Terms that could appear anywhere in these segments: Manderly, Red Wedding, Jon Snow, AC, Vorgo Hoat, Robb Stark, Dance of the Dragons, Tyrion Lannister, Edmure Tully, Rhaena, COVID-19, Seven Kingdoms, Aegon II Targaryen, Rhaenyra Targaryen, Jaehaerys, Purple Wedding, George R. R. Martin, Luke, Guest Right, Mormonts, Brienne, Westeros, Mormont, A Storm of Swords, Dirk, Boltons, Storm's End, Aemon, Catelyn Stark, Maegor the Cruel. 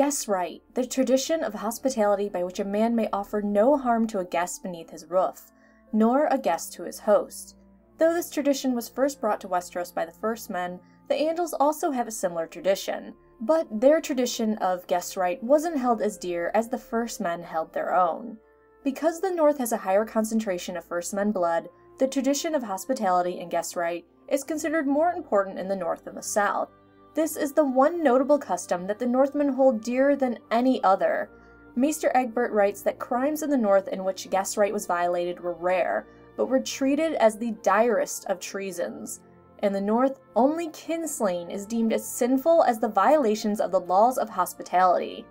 Guest right, the tradition of hospitality by which a man may offer no harm to a guest beneath his roof, nor a guest to his host. Though this tradition was first brought to Westeros by the First Men, the Andals also have a similar tradition, but their tradition of guest right wasn't held as dear as the First Men held their own. Because the North has a higher concentration of First Men blood, the tradition of hospitality and guest right is considered more important in the North than the South. This is the one notable custom that the Northmen hold dearer than any other. Meister Egbert writes that crimes in the North in which guest right was violated were rare, but were treated as the direst of treasons. In the North, only kinslaying is deemed as sinful as the violations of the laws of hospitality.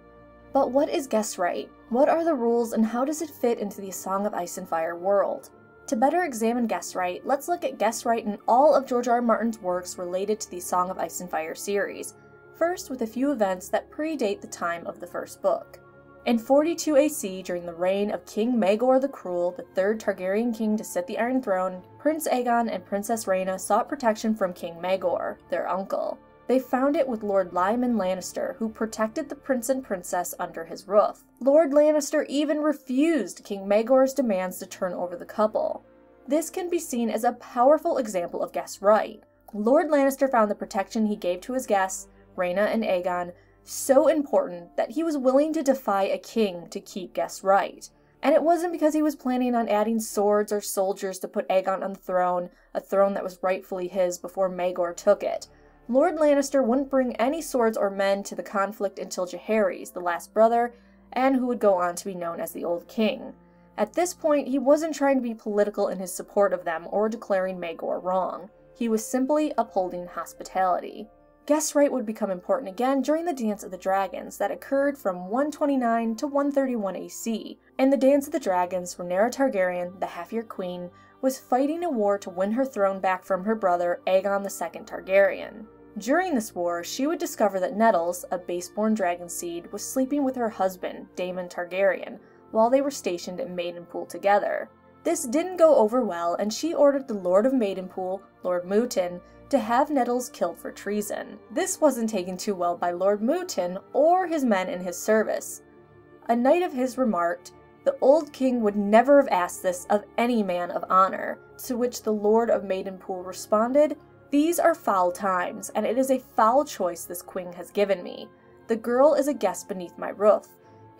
But what is guest right? What are the rules, and how does it fit into the Song of Ice and Fire world? To better examine guest right, let's look at guest right in all of George R. R. Martin's works related to the Song of Ice and Fire series, first with a few events that predate the time of the first book. In 42 AC, during the reign of King Maegor the Cruel, the third Targaryen king to sit the Iron Throne, Prince Aegon and Princess Rhaena sought protection from King Maegor, their uncle. They found it with Lord Lyman Lannister, who protected the prince and princess under his roof. Lord Lannister even refused King Maegor's demands to turn over the couple. This can be seen as a powerful example of guest right. Lord Lannister found the protection he gave to his guests, Rhaena and Aegon, so important that he was willing to defy a king to keep guest right. And it wasn't because he was planning on adding swords or soldiers to put Aegon on the throne, a throne that was rightfully his before Maegor took it. Lord Lannister wouldn't bring any swords or men to the conflict until Jaehaerys, the last brother, and who would go on to be known as the Old King. At this point, he wasn't trying to be political in his support of them or declaring Maegor wrong. He was simply upholding hospitality. Guest right would become important again during the Dance of the Dragons that occurred from 129 to 131 AC. In the Dance of the Dragons, Rhaenyra Targaryen, the half-year queen, was fighting a war to win her throne back from her brother, Aegon II Targaryen. During this war, she would discover that Nettles, a baseborn dragon seed, was sleeping with her husband, Daemon Targaryen, while they were stationed at Maidenpool together. This didn't go over well, and she ordered the Lord of Maidenpool, Lord Mooton, to have Nettles killed for treason. This wasn't taken too well by Lord Mooton or his men in his service. A knight of his remarked, "The old king would never have asked this of any man of honor," to which the Lord of Maidenpool responded, "These are foul times, and it is a foul choice this queen has given me. The girl is a guest beneath my roof.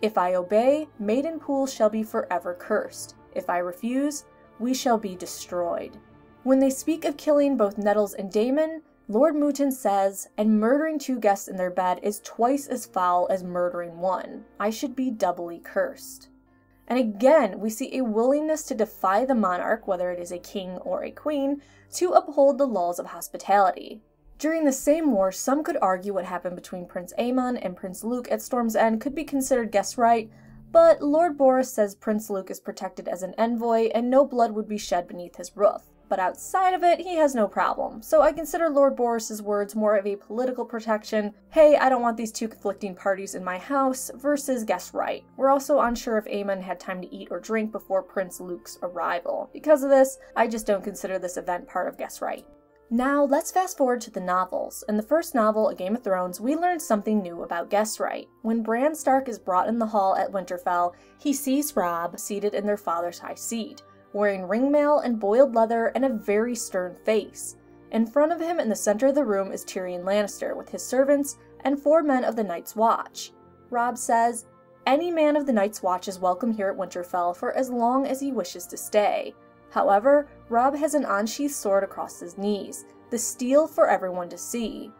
If I obey, Maidenpool shall be forever cursed. If I refuse, we shall be destroyed." When they speak of killing both Nettles and Daemon, Lord Mooton says, "And murdering two guests in their bed is twice as foul as murdering one. I should be doubly cursed." And again, we see a willingness to defy the monarch, whether it is a king or a queen, to uphold the laws of hospitality. During the same war, some could argue what happened between Prince Aemon and Prince Luke at Storm's End could be considered guest right, but Lord Borros says Prince Luke is protected as an envoy and no blood would be shed beneath his roof. But outside of it, he has no problem, so I consider Lord Boros's words more of a political protection, hey, I don't want these two conflicting parties in my house, versus guest right. We're also unsure if Aemon had time to eat or drink before Prince Luke's arrival. Because of this, I just don't consider this event part of guest right. Now, let's fast forward to the novels. In the first novel, A Game of Thrones, we learned something new about guest right. When Bran Stark is brought in the hall at Winterfell, he sees Robb seated in their father's high seat, wearing ringmail and boiled leather and a very stern face. In front of him in the center of the room is Tyrion Lannister with his servants and four men of the Night's Watch. Robb says, "Any man of the Night's Watch is welcome here at Winterfell for as long as he wishes to stay." However, Robb has an unsheathed sword across his knees, the steel for everyone to see.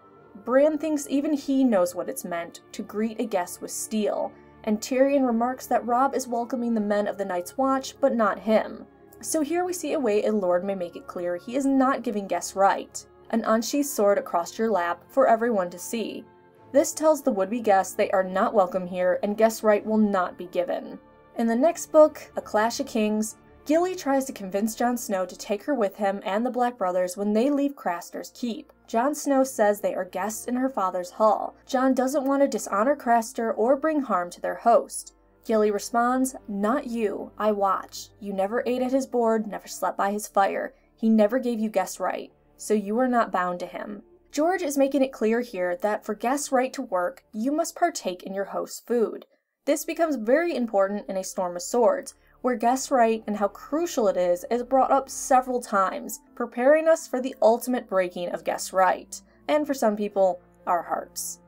Bran thinks even he knows what it's meant to greet a guest with steel, and Tyrion remarks that Robb is welcoming the men of the Night's Watch, but not him. So here we see a way a lord may make it clear he is not giving guest right. An unsheathed sword across your lap for everyone to see. This tells the would-be guests they are not welcome here and guest right will not be given. In the next book, A Clash of Kings, Gilly tries to convince Jon Snow to take her with him and the Black Brothers when they leave Craster's keep. Jon Snow says they are guests in her father's hall. Jon doesn't want to dishonor Craster or bring harm to their host. Gilly responds, "Not you, I watch. You never ate at his board, never slept by his fire. He never gave you guest right, so you are not bound to him." George is making it clear here that for guests' right to work, you must partake in your host's food. This becomes very important in A Storm of Swords, where guests' right and how crucial it is brought up several times, preparing us for the ultimate breaking of guests' right, and for some people, our hearts.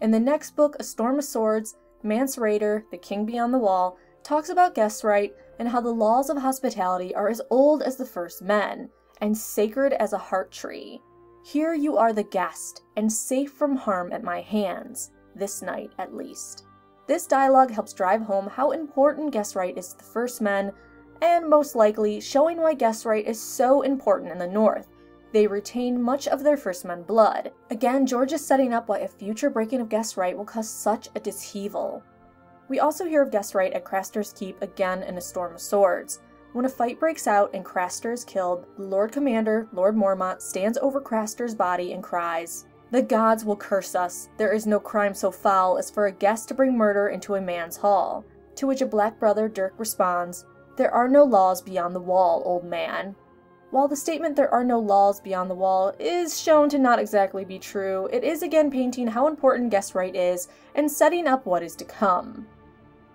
In the next book, A Storm of Swords, Mance Rayder, The King Beyond the Wall, talks about guests' right and how the laws of hospitality are as old as the first men, and sacred as a heart tree. Here you are the guest, and safe from harm at my hands, this night at least. This dialogue helps drive home how important guest right is to the First Men, and most likely showing why guest right is so important in the North. They retain much of their First Men blood. Again, George is setting up why a future breaking of guest right will cause such a disheavel. We also hear of guest right at Craster's Keep again in A Storm of Swords. When a fight breaks out and Craster is killed, Lord Commander, Lord Mormont, stands over Craster's body and cries, "The gods will curse us. There is no crime so foul as for a guest to bring murder into a man's hall." To which a black brother, Dirk, responds, "There are no laws beyond the wall, old man." While the statement "there are no laws beyond the wall" is shown to not exactly be true, it is again painting how important guest right is and setting up what is to come.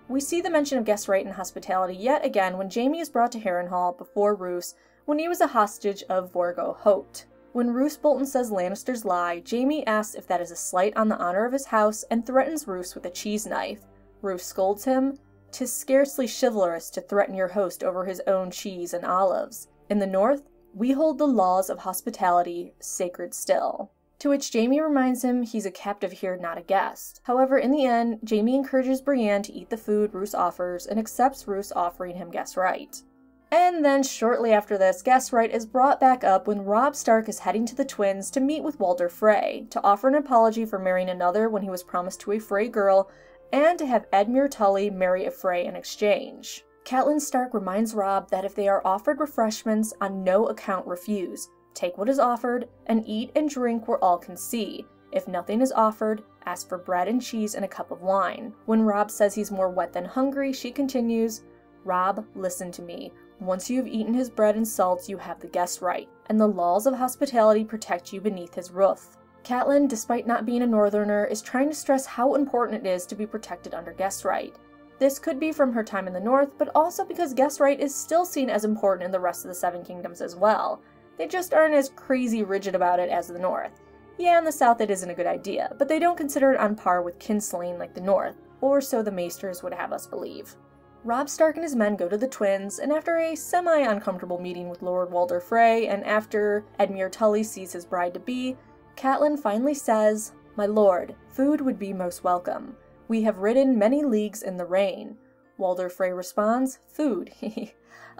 We see the mention of guest right and hospitality yet again when Jaime is brought to Harrenhal before Roose when he was a hostage of Vorgo Hoat. When Roose Bolton says Lannisters lie, Jaime asks if that is a slight on the honor of his house and threatens Roose with a cheese knife. Roose scolds him, "'Tis scarcely chivalrous to threaten your host over his own cheese and olives. In the North, we hold the laws of hospitality sacred still." To which Jaime reminds him he's a captive here, not a guest. However, in the end, Jaime encourages Brienne to eat the food Roose offers and accepts Roose offering him guest right. And then shortly after this, guest right is brought back up when Robb Stark is heading to the Twins to meet with Walder Frey, to offer an apology for marrying another when he was promised to a Frey girl, and to have Edmure Tully marry a Frey in exchange. Catelyn Stark reminds Robb that if they are offered refreshments, on no account refuse. Take what is offered, and eat and drink where all can see. If nothing is offered, ask for bread and cheese and a cup of wine. When Robb says he's more wet than hungry, she continues, "Robb, listen to me. Once you have eaten his bread and salt, you have the guest right, and the laws of hospitality protect you beneath his roof." Catelyn, despite not being a northerner, is trying to stress how important it is to be protected under guest right. This could be from her time in the North, but also because guest right is still seen as important in the rest of the Seven Kingdoms as well. They just aren't as crazy rigid about it as the North. Yeah, in the South it isn't a good idea, but they don't consider it on par with kinslaying like the North, or so the Maesters would have us believe. Robb Stark and his men go to the Twins, and after a semi-uncomfortable meeting with Lord Walder Frey, and after Edmure Tully sees his bride-to-be, Catelyn finally says, "My lord, food would be most welcome. We have ridden many leagues in the rain." Walder Frey responds, "Food,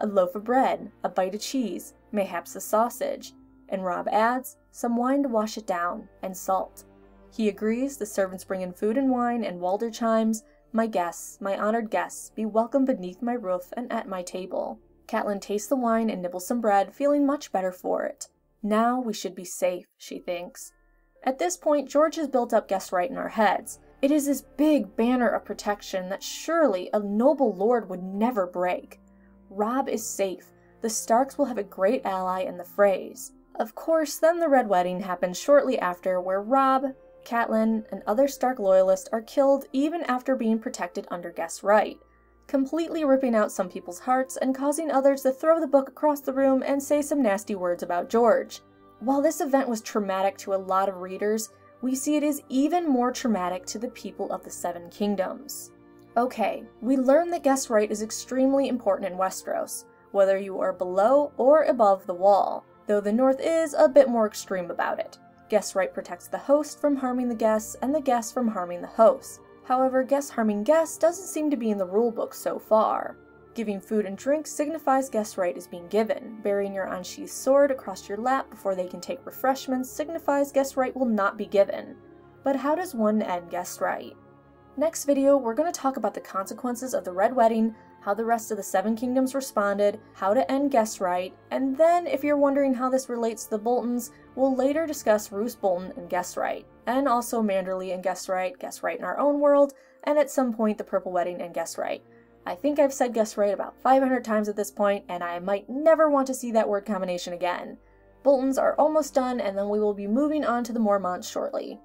a loaf of bread, a bite of cheese, mayhaps a sausage." And Robb adds, "Some wine to wash it down, and salt." He agrees, the servants bring in food and wine, and Walder chimes, "My guests, my honored guests, be welcome beneath my roof and at my table." Catelyn tastes the wine and nibbles some bread, feeling much better for it. Now we should be safe, she thinks. At this point, George has built up guest right in our heads. It is this big banner of protection that surely a noble lord would never break. Robb is safe. The Starks will have a great ally in the phrase. Of course, then the Red Wedding happens shortly after, where Robb, Catelyn, and other Stark loyalists are killed even after being protected under guest right, completely ripping out some people's hearts and causing others to throw the book across the room and say some nasty words about George. While this event was traumatic to a lot of readers, we see it is even more traumatic to the people of the Seven Kingdoms. Okay, we learn that guest right is extremely important in Westeros, whether you are below or above the wall, though the North is a bit more extreme about it. Guest right protects the host from harming the guests and the guests from harming the host. However, guests harming guests doesn't seem to be in the rulebook so far. Giving food and drink signifies guest right is being given. Burying your unsheathed sword across your lap before they can take refreshments signifies guest right will not be given. But how does one end guest right? Next video, we're going to talk about the consequences of the Red Wedding, how the rest of the Seven Kingdoms responded, how to end guest right, and then, if you're wondering how this relates to the Boltons, we'll later discuss Roose Bolton and guest right, and also Manderly and guest right in our own world, and at some point the Purple Wedding and guest right. I think I've said guest right about 500 times at this point, and I might never want to see that word combination again. Boltons are almost done, and then we will be moving on to the Mormonts shortly.